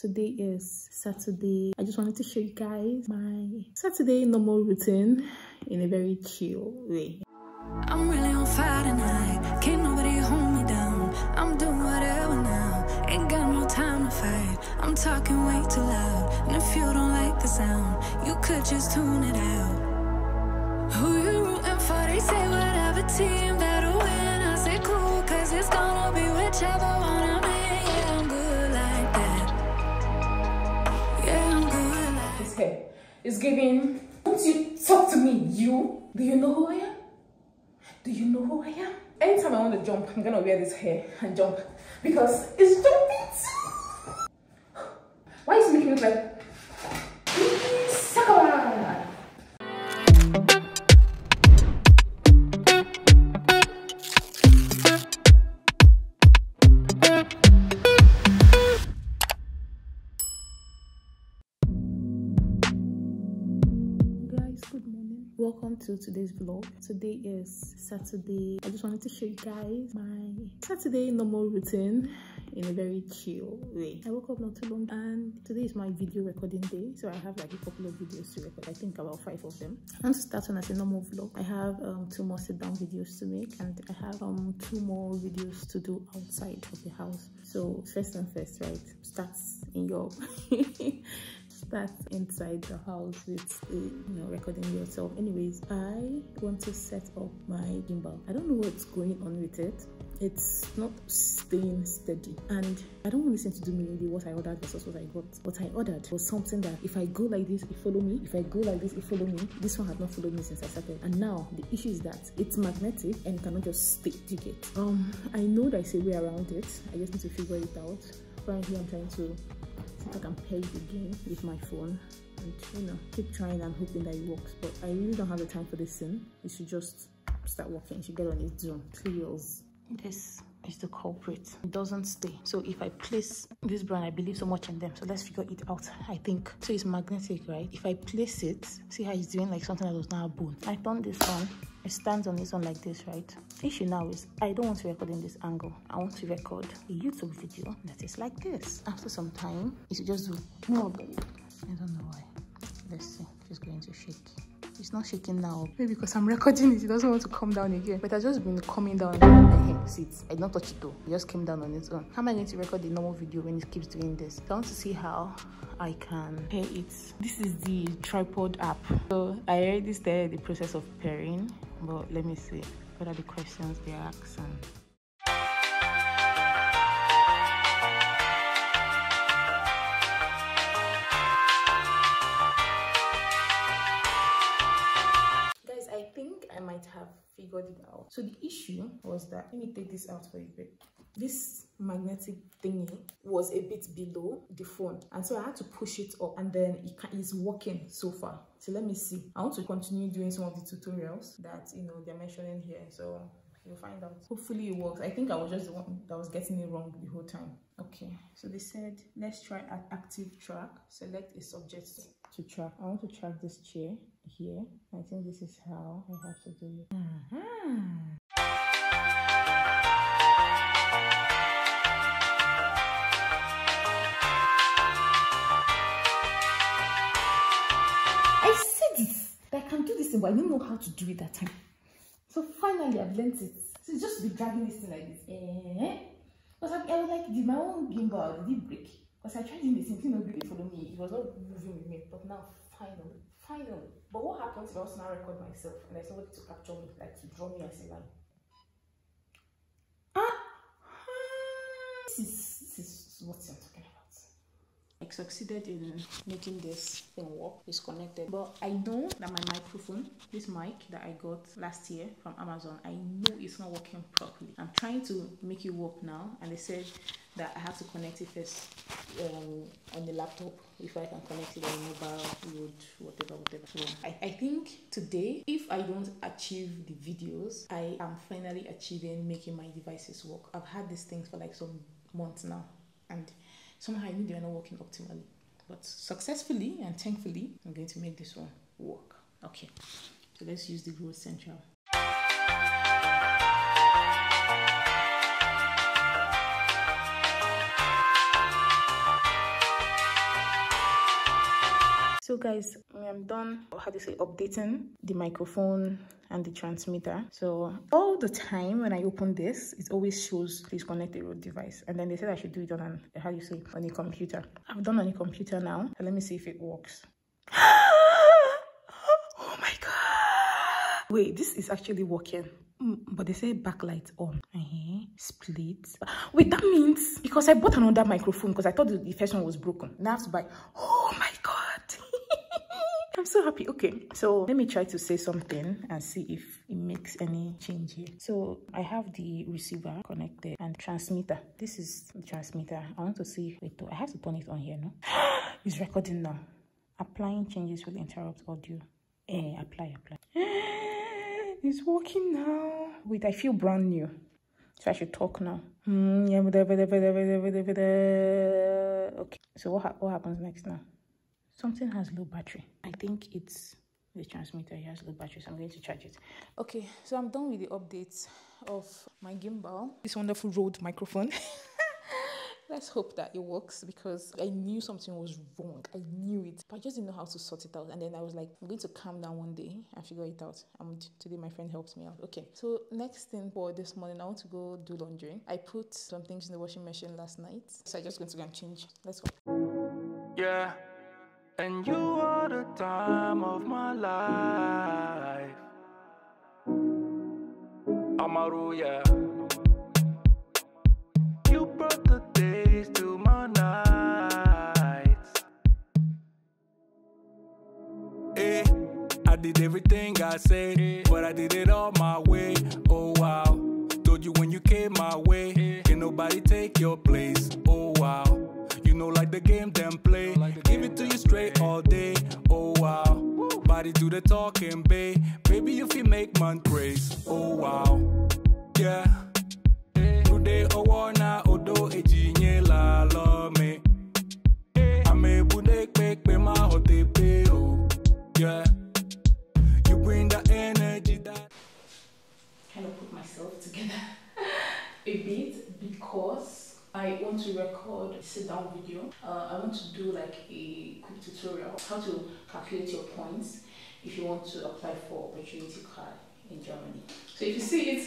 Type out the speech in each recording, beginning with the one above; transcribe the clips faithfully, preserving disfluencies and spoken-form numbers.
Today is Saturday. I just wanted to show you guys my Saturday normal routine in a very chill way. I'm really on fire tonight. Can't nobody hold me down. I'm doing whatever now. Ain't got no time to fight. I'm talking way too loud. And if you don't like the sound, you could just tune it out. Who you rooting for? They say whatever team that'll win. I say cool, cause it's gonna be whichever one I'm in. Yeah, I'm good like that. Yeah, I'm good like that. His hair is giving. Don't you talk to me, you? Do you know who I am? Do you know who I am? Anytime I want to jump, I'm gonna wear this hair and jump because it's jumping too. Why is it making me look like Sakura? Welcome to today's vlog. Today is Saturday. I just wanted to show you guys my Saturday normal routine in a very chill way. I woke up not too long and today is my video recording day. So I have like a couple of videos to record. I think about five of them. I'm starting as a normal vlog. I have um, two more sit down videos to make and I have um, two more videos to do outside of the house. So first and first, right? Starts in your... Start inside the house with uh, you know, recording yourself. Anyways, I want to set up my gimbal. I don't know what's going on with it. It's not staying steady and I don't want this thing to do me really what I ordered versus what I got. What I ordered was something that if I go like this, it follow me. If I go like this, it follow me. This one had not followed me since I started. And now the issue is that it's magnetic and cannot just stay. You get. Um, I know there's a way around it. I just need to figure it out. Currently, I'm trying to see if I can pair it again with my phone. And you know, keep trying and hoping that it works. But I really don't have the time for this thing. It should just start working. It should get on its own. Three years. This is the culprit. It doesn't stay. So if I place this brand, I believe so much in them. So let's figure it out, I think. So it's magnetic, right? If I place it, see how it's doing like something that was not a bone. I turn this on. It stands on this one like this, right? The issue now is I don't want to record in this angle. I want to record a YouTube video that is like this. After some time, it should just do more. I don't know why. Let's see. It's going to shake. It's not shaking now. Maybe because I'm recording it, it doesn't want to come down again. But I've just been coming down. See it. I did not touch it though. It just came down on its own. How am I going to record the normal video when it keeps doing this? I want to see how I can pair it. This is the tripod app. So I already started the process of pairing, but let me see what are the questions they ask. And out. So the issue was that, let me take this out for a bit. This magnetic thingy was a bit below the phone and so I had to push it up and then it can, it's working so far. So let me see. I want to continue doing some of the tutorials that you know they're mentioning here, so you'll find out. Hopefully it works. I think I was just the one that was getting it wrong the whole time. Okay, so they said let's try an active track. Select a subject to track. I want to track this chair here. I think this is how I have to do it. Uh-huh. I see this, but I can do this thing, but I didn't know how to do it that time. So finally I've learned it. So it's just be dragging this thing like this. Eh? Because I, I was like, did my own gimbal did it break? Because I tried doing this thing, it didn't follow me. It was not moving with me, but now finally. Finally. But what happens if I also now record myself and there's somebody to capture me, like to draw me as a line? Ah! This is, this is what I'm talking about. I succeeded in making this thing work. It's connected. But I know that my microphone, this mic that I got last year from Amazon, I know it's not working properly. I'm trying to make it work now and they said that I have to connect it first um, on the laptop. If I can connect it on mobile, Rode, whatever, whatever. So I, I think today, if I don't achieve the videos, I am finally achieving making my devices work. I've had these things for like some months now and somehow I knew they were not working optimally. But successfully and thankfully, I'm going to make this one work. Okay, so let's use the Rode Central. So guys, I'm done, or how to say, updating the microphone and the transmitter. So all the time when I open this, it always shows please connect a Rode device, and then they said I should do it on an, how do you say, on a computer. I've done on a computer now, and let me see if it works. Oh my god, wait, this is actually working. Mm, but they say backlight on. Uh-huh. Split. Wait, that means because I bought another microphone because I thought the first one was broken. Now I have to buy. Oh my god. I'm so happy. Okay, so let me try to say something and see if it makes any change here. So I have the receiver connected and transmitter. This is the transmitter. I want to see. Wait, I have to turn it on here, no? It's recording now. Applying changes will interrupt audio. Eh, apply, apply. It's working now. Wait, I feel brand new. So I should talk now. Okay. So what, ha what happens next now? Something has low battery. I think it's the transmitter. It has low battery, so I'm going to charge it. Okay, so I'm done with the updates of my gimbal. This wonderful Rode microphone. Let's hope that it works, because I knew something was wrong. I knew it, but I just didn't know how to sort it out. And then I was like, I'm going to calm down one day and figure it out. And today my friend helps me out. Okay, so next thing for this morning, I want to go do laundry. I put some things in the washing machine last night, so I'm just going to go and change. Let's go. Yeah, and you are the time of my life. Amaru, yeah. To my nights, hey, I did everything I said, hey, but I did it all my way. Oh wow, told you when you came my way, hey, can nobody take your place. Oh wow, you know like the game them play, like the give it to you straight play. All day. Oh wow, woo. Body do the talking, babe. Baby if you make man grace. Oh wow, yeah. Today I wanna odo ejinye la lo me. Ame budek pek pe ma hotepe o. Yeah, you bring the energy that. Kind of put myself together a bit because I want to record a sit-down video. Uh, I want to do like a quick tutorial how to calculate your points if you want to apply for Opportunity Card in Germany. So if you see it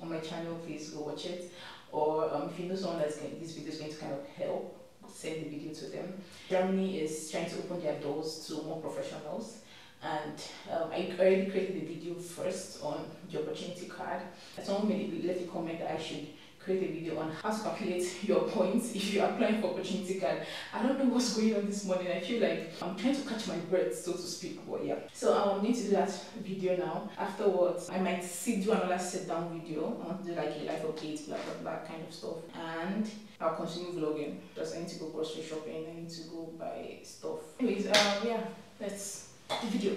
on my channel, please go watch it. Or um, if you know someone that's going, this video is going to kind of help, send the video to them. Germany is trying to open their doors to more professionals, and um, I already created the video first on the Opportunity Card. Someone made left a comment that I should create a video on how to calculate your points if you're applying for Opportunity Card. I don't know what's going on this morning. I feel like I'm trying to catch my breath, so to speak, but yeah. So I'm going to do that video now. Afterwards, I might sit, do another sit-down video. I want to do like a life update, blah, blah, blah, kind of stuff. And I'll continue vlogging. Just I need to go grocery shopping. I need to go buy stuff. Anyways, uh, yeah, that's the video.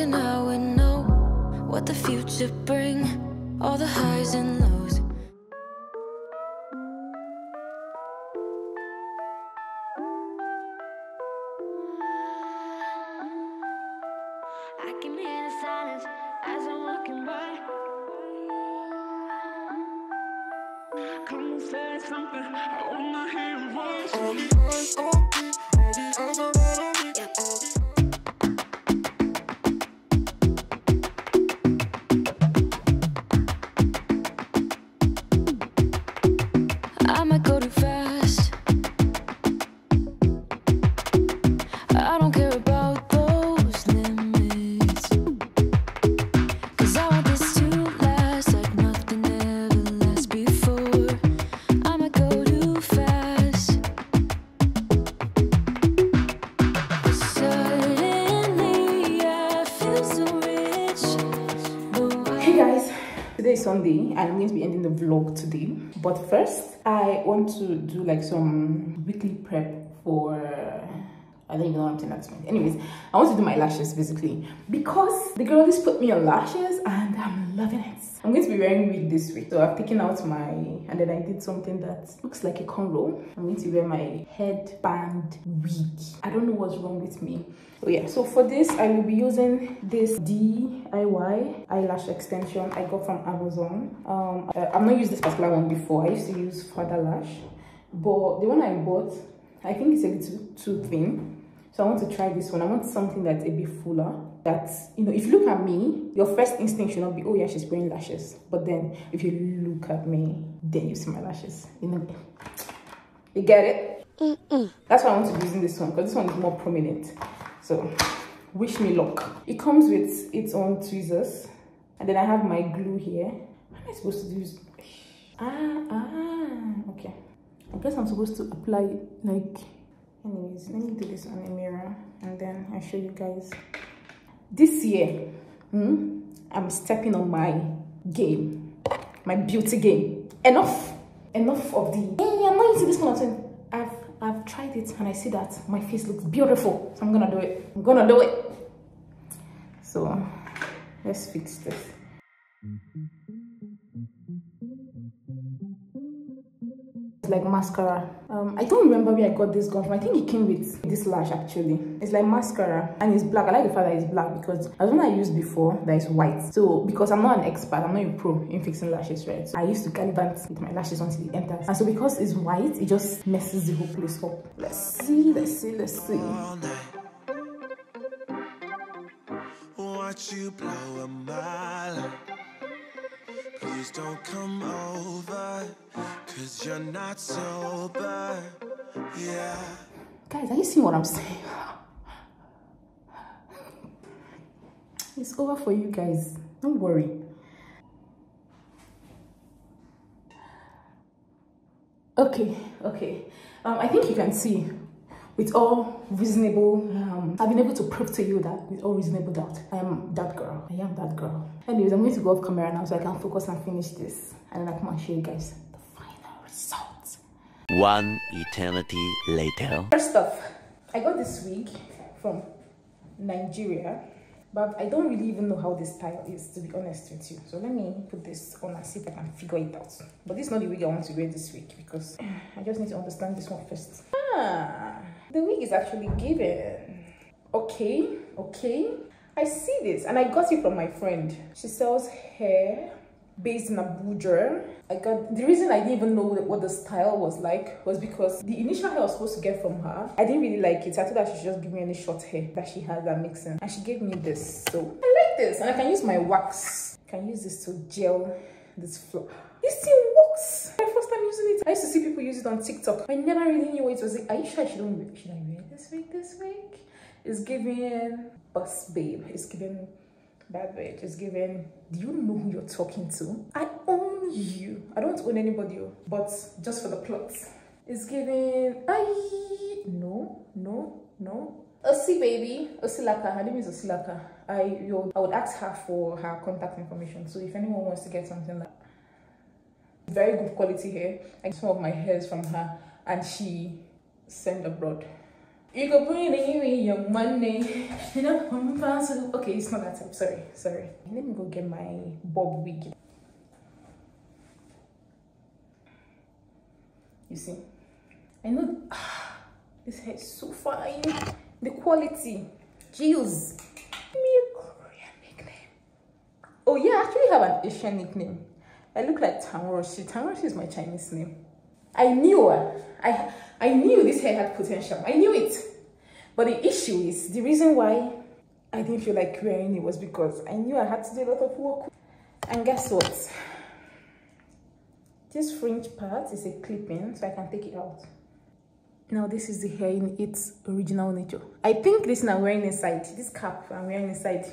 I would know what the future bring, all the highs and lows. I can hear the silence as I'm walking by. Come and say something, I wanna hear your voice. All the eyes on me, all the eyes on me. Sunday, and I'm going to be ending the vlog today, but first I want to do like some weekly prep for I don't even know what I'm saying at this point. Anyways, I want to do my lashes basically because the girl just put me on lashes and I'm loving it. I'm going to be wearing wig this week. So I've taken out my, and then I did something that looks like a cornrow. I'm going to wear my headband wig. I don't know what's wrong with me. So yeah, so for this, I will be using this D I Y eyelash extension I got from Amazon. Um, I, I've not used this particular one before. I used to use Fata Lash, but the one I bought, I think it's a little too thin. So I want to try this one. I want something that's a bit fuller. That, you know, if you look at me, your first instinct should not be, oh yeah, she's wearing lashes. But then if you look at me, then you see my lashes. You know, you get it? Mm-mm. That's why I want to be using this one, because this one is more prominent. So wish me luck. It comes with its own tweezers. And then I have my glue here. What am I supposed to do? Ah, ah, okay. I guess I'm supposed to apply it like... Anyways, let me do this on a mirror and then I'll show you guys. This year, hmm, I'm stepping on my game, my beauty game. Enough, enough of the, hey, I'm not into this kind of thing. I've, I've tried it and I see that my face looks beautiful. So I'm gonna do it, I'm gonna do it. So let's fix this. Like mascara. um I don't remember where I got this gum from. I think it came with this lash actually. It's like mascara and it's black. I like the fact that it's black because I don't know, I used before that is white. So because I'm not an expert, I'm not a pro in fixing lashes, right? So I used to gallivant with my lashes until it enters, and so because it's white, it just messes the whole place up. Let's see, let's see, let's see. Watch you blow a mile. Please don't come over, cause you're not sober, yeah. Guys, are you seeing what I'm saying? It's over for you guys, don't worry. Okay, okay. Um, I think you can see, with all reasonable, um, I've been able to prove to you that with all reasonable doubt, I am that girl, I am that girl. Anyways, I'm going to go off camera now so I can focus and finish this. And then I'll come and show you guys the final result. One eternity later. First off, I got this wig from Nigeria, but I don't really even know how this style is, to be honest with you. So let me put this on and see if I can figure it out. But this is not the wig I want to wear this week because I just need to understand this one first. Ah. The wig is actually given. Okay, okay. I see this and I got it from my friend. She sells hair based in Abuja. I got, the reason I didn't even know what the style was like was because the initial hair I was supposed to get from her, I didn't really like it. I thought that she should just give me any short hair that she has that makes sense. And she gave me this. So I like this and I can use my wax. I can use this to gel this floor. This thing works. My first time using it. I used to see people use it on TikTok. I never really knew what it was like. Are you sure I shouldn't should I wear this wig this week? It's giving boss babe. It's giving bad bitch. It's giving, do you know who you're talking to? I own you. I don't own anybody, but just for the plot. It's giving I no, no, no. Osi baby, Osilaka, her name is Osilaka. I you I would ask her for her contact information. So if anyone wants to get something like very good quality hair, and some of my hairs from her, and she sent abroad. You go bring in your money, you know. Okay, it's not that type. Sorry, sorry. Let me go get my bob wig. You see, I know ah, this hair is so fine. The quality, jeez. Give me a Korean nickname. Oh yeah, I actually have an Asian nickname. I look like Tanroshi. Tanroshi is my Chinese name. I knew her. I, I knew this hair had potential. I knew it. But the issue is, the reason why I didn't feel like wearing it was because I knew I had to do a lot of work. And guess what? This fringe part is a clip-in, so I can take it out. Now this is the hair in its original nature. I think this I'm wearing inside, this cap I'm wearing inside,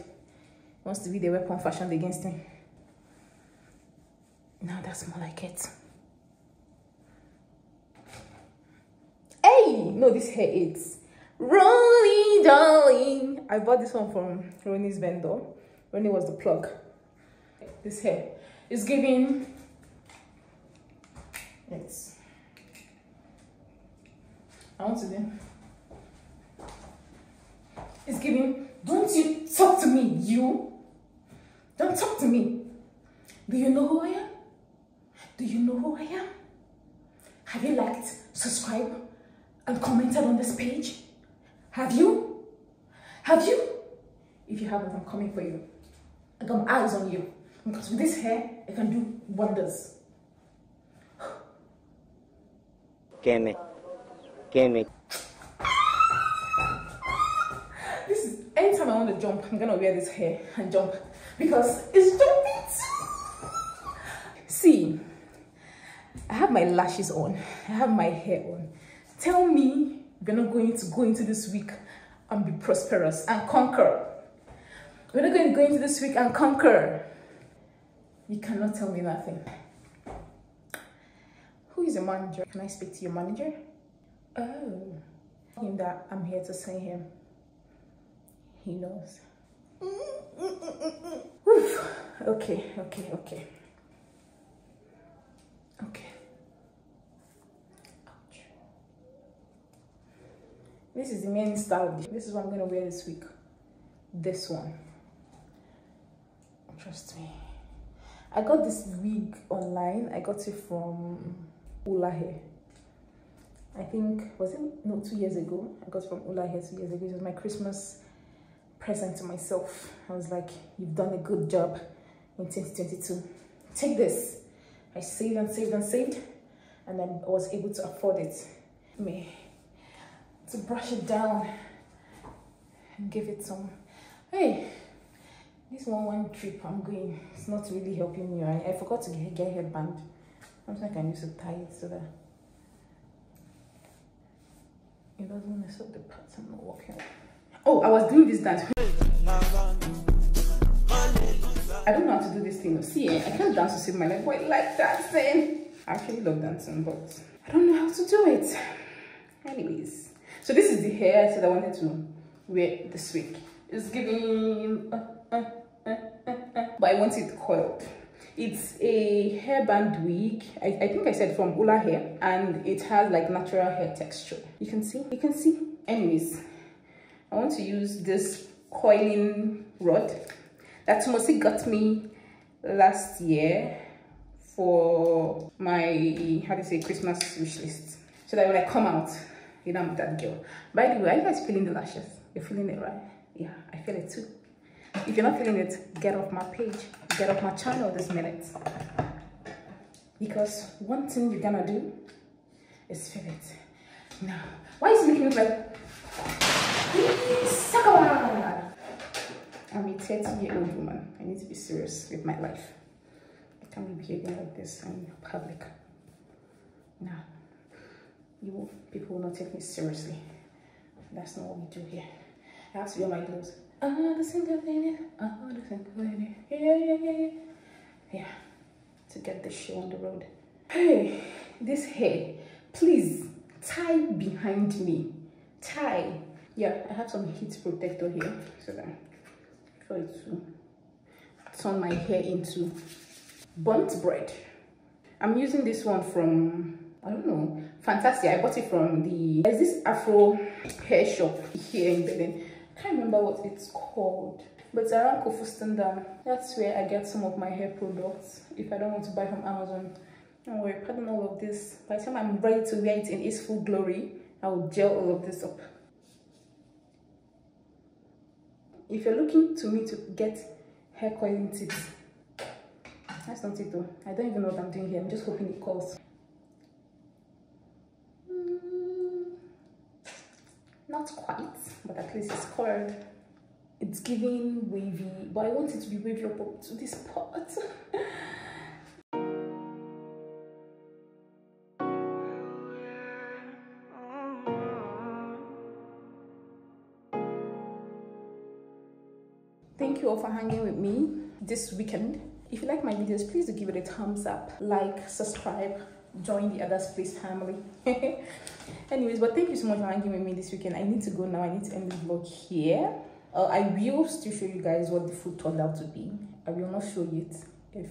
wants to be the weapon fashioned against me. Now that's more like it. Hey! No, this hair is Ronnie, darling. I bought this one from Ronnie's vendor. Ronnie was the plug. This hair is giving. Yes. I want to do. It's giving, don't you talk to me, you. Don't talk to me. Do you know who I am? Do you know who I am? Have you liked, subscribed, and commented on this page? Have you? Have you? If you haven't, I'm coming for you. I got my eyes on you. Because with this hair, I can do wonders. Kenny. Kenny. This is, anytime I want to jump, I'm gonna wear this hair and jump. Because it's jumping too. See, I have my lashes on. I have my hair on. Tell me we're not going to go into this week and be prosperous and conquer. We're not going to go into this week and conquer. You cannot tell me nothing. Who is your manager? Can I speak to your manager? Oh, him that I'm here to see him. He knows. Oof. Okay, okay, okay. Okay. Ouch. This is the main style. This is what I'm gonna wear this week. This one. Trust me. I got this wig online. I got it from UlaHair. I think, was it no two years ago? I got it from UlaHair two years ago. It was my Christmas present to myself. I was like, you've done a good job in twenty twenty-two. Take this. I saved and saved and saved, and I was able to afford it. Me to brush it down and give it some. Hey. This one one trip I'm going, it's not really helping me. I, I forgot to get, get a headband. I'm like I need to tie it so that it doesn't mess up the parts I'm not working. Oh, I was doing this dance. I don't know how to do this thing. See, I can't dance to save my life. Why like dancing? I actually love dancing, but I don't know how to do it. Anyways, so this is the hair I said I wanted to wear this week. It's giving. Uh, Uh, uh, uh, uh. But I want it coiled. It's a hairband wig. I, I think I said from UlaHair, and it has like natural hair texture. You can see, you can see. Anyways, I want to use this coiling rod that Tumasi got me last year for my, how do you say, Christmas wish list. So that when I come out, you know, I'm that girl. By the way, are you guys feeling the lashes? You're feeling it, right? Yeah, I feel it too. If you're not feeling it, get off my page, get off my channel this minute. Because one thing you're gonna do is feel it. Now, why is it making me like I'm a thirty year old woman. I need to be serious with my life. I can't be behaving like this in public. Now, you people will not take me seriously. That's not what we do here. I have to wear my clothes. All the single lady, all the single lady, yeah, yeah, yeah, yeah, yeah, to get the show on the road. Hey, this hair, please, tie behind me, tie. Yeah, I have some heat protector here, so that I try to turn my hair into burnt bread. I'm using this one from, I don't know, Fantastic. I bought it from the, there's this Afro hair shop here in Berlin. I can't remember what it's called, but around Kofustendam, that's where I get some of my hair products if I don't want to buy from Amazon. Don't worry, pardon all of this. By the time I'm ready to wear it in its full glory, I will gel all of this up. If you're looking to me to get hair coiling tips, that's not it though. I don't even know what I'm doing here. I'm just hoping it calls. Not quite, but at least it's coiled. It's giving wavy, but I want it to be wavy up to this part. Thank you all for hanging with me this weekend. If you like my videos, please do give it a thumbs up, like, subscribe, join the Adaz Place family. Anyways, but thank you so much for hanging with me this weekend. I need to go now. I need to end the vlog here. Uh, I will still show you guys what the food turned out to be. I will not show you it if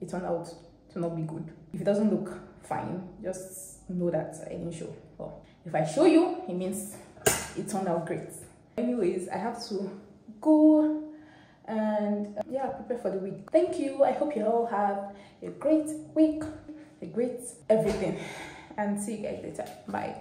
it turned out to not be good. If it doesn't look fine, just know that I didn't show. Well, if I show you, it means it turned out great. Anyways, I have to go and uh, yeah, prepare for the week. Thank you. I hope you all have a great week, a great everything, and see you guys later. Bye.